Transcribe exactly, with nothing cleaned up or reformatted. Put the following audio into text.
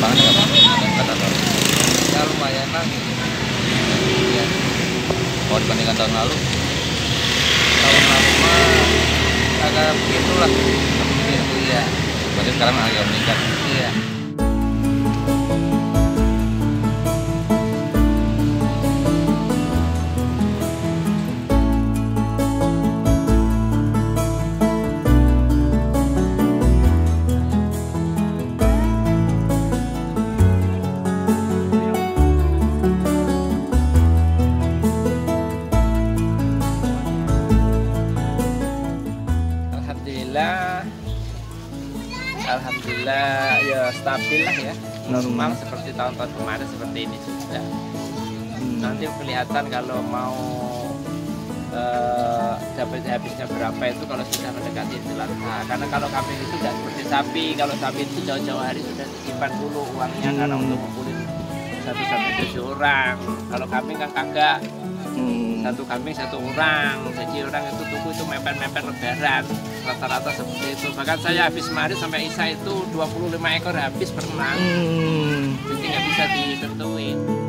lapangan ya Pak? Kata tahu. Ya lumayan lah gitu. Ya. Kalau dibandingkan tahun lalu, tahun lalu mah agak begitulah. Begitu ya. Berarti sekarang agak meningkat. Iya. Alhamdulillah ya stabil lah ya, normal seperti tahun-tahun kemarin seperti ini juga. Nanti kelihatan kalau mau eh, dapat habisnya berapa itu kalau sudah mendekati Idul Adha. Karena kalau kambing itu tidak seperti sapi, kalau sapi itu jauh-jauh hari sudah disimpan dulu uangnya karena untuk ngumpulin satu sampai tujuh orang. Kalau kambing kan kagak. Hmm. Satu kambing satu orang, jadi orang itu tunggu itu mepet-mepet lebaran rata-rata seperti itu. Bahkan saya habis kemarin sampai Isa itu dua puluh lima ekor habis pernah. Hmm. Jadi nggak bisa ditentuin.